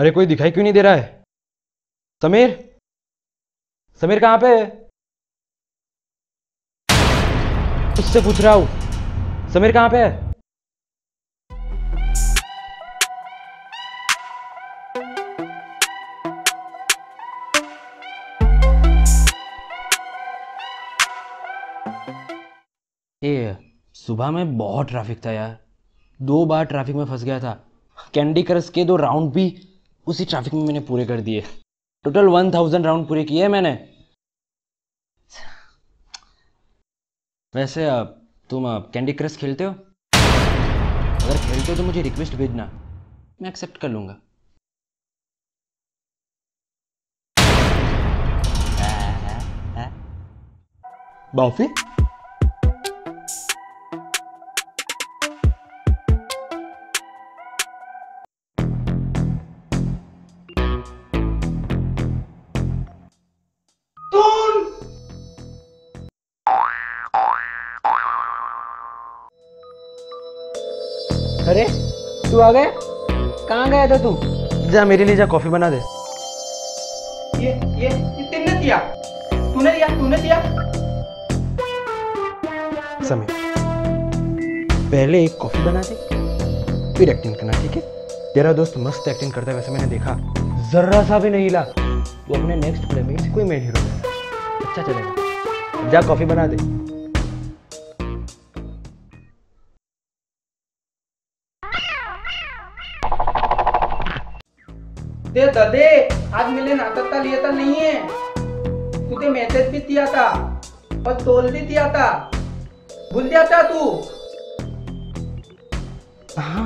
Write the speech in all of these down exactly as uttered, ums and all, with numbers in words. अरे कोई दिखाई क्यों नहीं दे रहा है? समीर, समीर कहाँ पे है? उससे पूछ रहा हूं, समीर कहाँ पे है? ये सुबह में बहुत ट्रैफिक था यार, दो बार ट्रैफिक में फंस गया था। कैंडी क्रश के दो राउंड भी उसी ट्रैफिक में मैंने पूरे कर दिए। टोटल वन थाउजेंड राउंड पूरे किए मैंने। वैसे अब तुम अब कैंडी क्रश खेलते हो? अगर खेलते हो तो मुझे रिक्वेस्ट भेजना, मैं एक्सेप्ट कर लूँगा। बाफी अरे तू आ गया? कहाँ गया था तू? जा मेरे लिए जा कॉफी बना दे। ये ये तूने दिया, तूने दिया, तूने दिया। समय पहले एक कॉफी बना दे फिर एक्टिंग करना, ठीक है? तेरा दोस्त मस्त एक्टिंग करता है, वैसे मैंने देखा, जर्रा सा भी नहीं हिला। तू अपने नेक्स्ट प्ले में कोई मेन हीरो बन, अच्छा चलेगा। जा कॉफी बना दे। दे दे आज मिले नाता लिया था नहीं है, तुझे मैसेज भी दिया था और तोल भी दिया था, भूल गया था तू? हाँ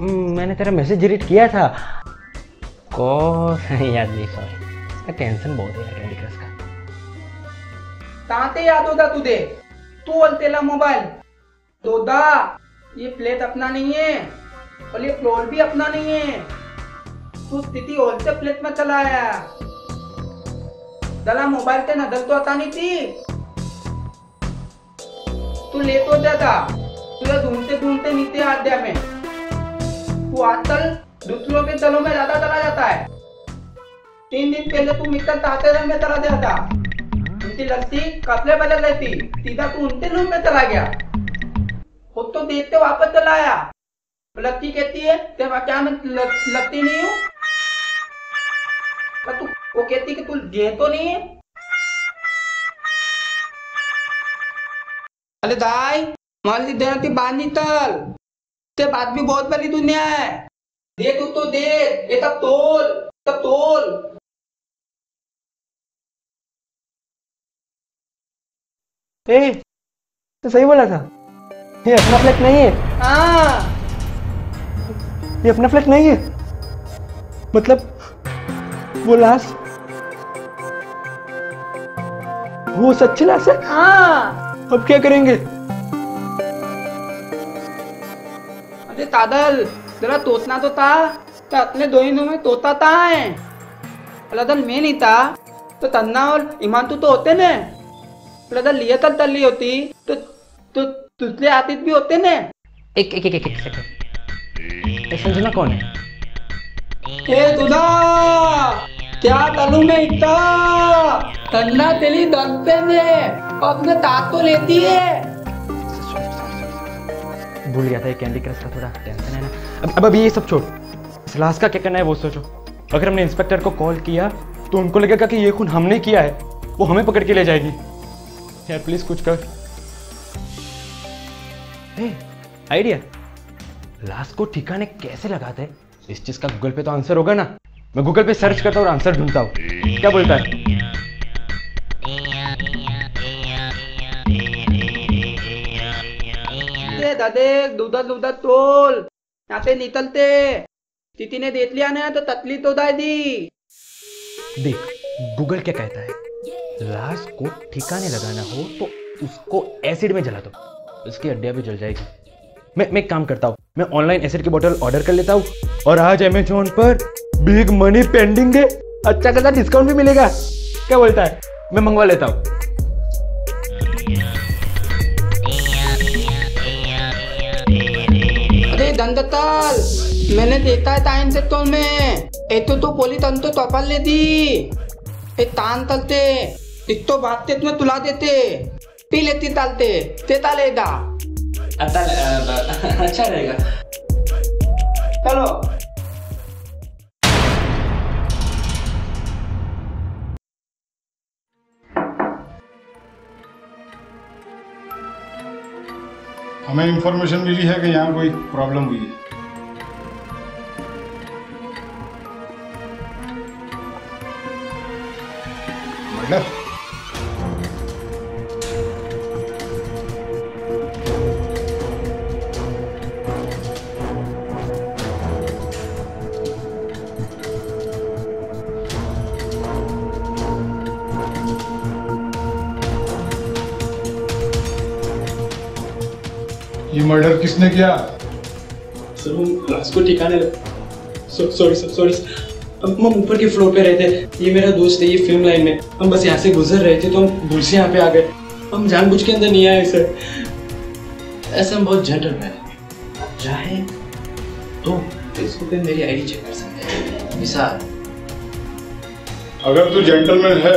मैंने तेरा मैसेज डिलीट किया था। कौन याद नहीं, सॉरी टेंशन बहुत है कैंडी क्रश का। ताते याद होता तुझे, तू अलतेला मोबाइल दोदा। ये प्लेट अपना नहीं है और ये फ्लोर भी अपना नहीं है, तू स्थिति ओलते प्लेट में चला आया। दला मोबाइल पे नजर तो आता नहीं थी, तू लेट हो जाता, तुझे ढूंढते ढूंढते नीचे आ गया मैं। तू आजकल दूसरों के दलों में ज्यादा चला जाता है। तीन दिन पहले तू मित्र ताते दल में चला गया था, उनकी लस्सी कपड़े बदल रही थी, सीधा तू उनके रूम में चला गया। खुद तो देखते वापस चला आया। लड़की कहती है क्या मैं लगती नहीं हूँ, तू वो कहती कि तू गे तो नहीं है। अरे दाई माली देती बांधी तल ते बात भी बहुत बड़ी दुनिया है, दे तू तो दे, ये सब तोल सब तोल। ए, तो सही बोला था, ये अपना फ्लैट नहीं है। हाँ ये अपना फ्लैट नहीं है, मतलब वो लाश वो सच्ची लाश है। हाँ अब क्या करेंगे? अरे तादल जरा तोतना तो था, तो अपने दो हिंदू में तोता था है। लदल मैं नहीं था तो तन्ना और ईमान तू तो होते न, लदल लिया तल तल्ली होती तो तो तुझले आतित भी होते न। एक एक एक एक, एक, एक। समझना कौन है? ए दुदा क्या करूं मैं इतना, तन्ना तेरी दस्ते में अपने तात तो लेती है। भूल गया था ये कैंडी क्रश का थोड़ा टेंशन है ना। अब अब, अब ये सब छोड़, इस लाश का क्या करना है वो सोचो। अगर हमने इंस्पेक्टर को कॉल किया तो उनको लगेगा कि ये खून हमने किया है, वो हमें पकड़ के ले जाएगी। यार प्लीज कुछ कर। आइडिया, लाश को ठिकाने कैसे लगाते हैं इस चीज का गूगल पे तो आंसर होगा ना। मैं गूगल पे सर्च करता हूँ और आंसर ढूंढता हूँ। क्या बोलता है? दादे दूधा दूधा तोल नाते निकलते, तिथि ने देख लिया ना तो तकलीफ तो दादी। देख गूगल क्या कहता है, लाश को ठिकाने लगाना हो तो उसको एसिड में जला दो, उसकी हड्डियां भी जल जाएगी। मैं मैं काम करता हूँ, मैं ऑनलाइन एसिड की बोतल ऑर्डर कर लेता हूँ और आज अमेजोन पर बिग मनी पेंडिंग है, अच्छा खासा डिस्काउंट भी मिलेगा। क्या बोलता है? मैं मंगवा लेता हूँ। अरे दंदताल मैंने देता है टाइम से, तो मैं एतो तो पोलितन तो तोपाले दी ए तान तलते इतो बात तेत में तुला देते पी लेती तालते ते तालेगा अतल अच्छा रहेगा। चलो हमें इंफॉर्मेशन मिली है कि यहाँ कोई प्रॉब्लम हुई है। मतलब ये मर्डर किसने किया? सर हम लाश को ठिकाने सॉरी सॉरी सॉरी हम ऊपर के फ्लोर पे रहते। ये मेरा दोस्त है, ये फिल्म लाइन में। हम बस यहाँ से गुजर रहे थे तो हम भूल से यहाँ पे आ गए। हम जानबूझ के अंदर नहीं आए सर। ऐसा हम बहुत झंडर में चाहे तो इसको पे मेरी आईडी चेक कर सकते हैं। मिसाल अगर तू जेंटलमैन है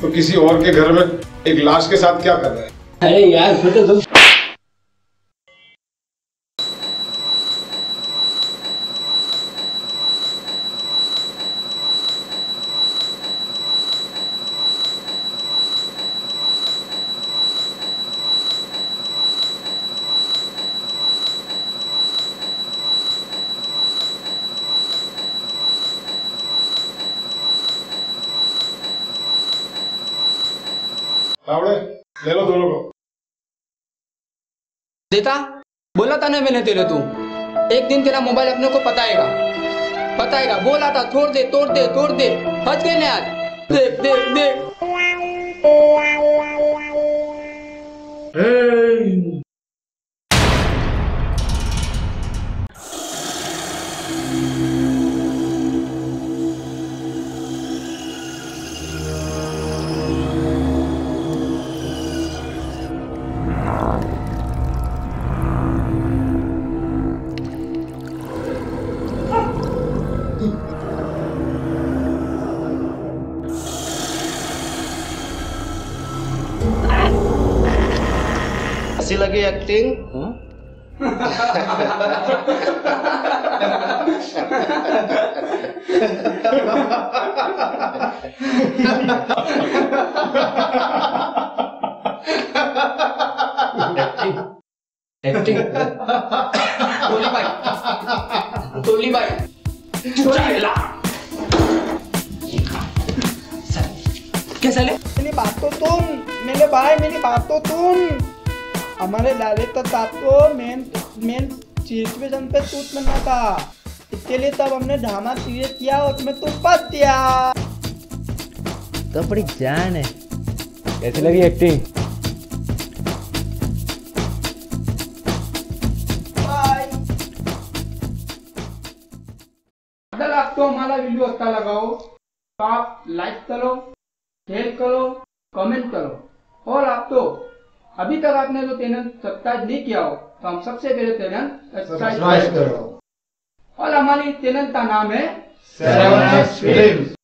तो किसी और के घर में एक लाश के साथ क्या कर रहा है? अरे यार बेटा तुम ले लो दोनों को। देता बोला था ना मैंने तेरे, तू एक दिन तेरा मोबाइल अपने को पताएगा पताएगा बोला था छोड़ दे तोड़ दे तोड़ दे फंस गए ना आज। देख देख देख लगी एक्टिंग। एक्टिंग टोली भाई टोली भाई चला कैसा ले मेरी बात तो तुम मेरे भाई मेरी बात तो तुम हमारे लाले तथा तो मेन मेन सिचुएशन पे सूट बनना था, इसके लिए तब हमने ड्रामा सीरियल किया और उसमें तुम फंस दिया। तो बड़ी जान है। कैसी लगी एक्टिंग? अगर आपको हमारा वीडियो अच्छा लगा हो तो आप लाइक करो, शेयर करो, कमेंट करो। और आप तो अभी तक आपने जो चैनल सब्सक्राइब नहीं किया हो तो हम सबसे पहले चैनल सब्सक्राइब करो। और हमारी चैनल का नाम है सेवन एस फिल्म्स।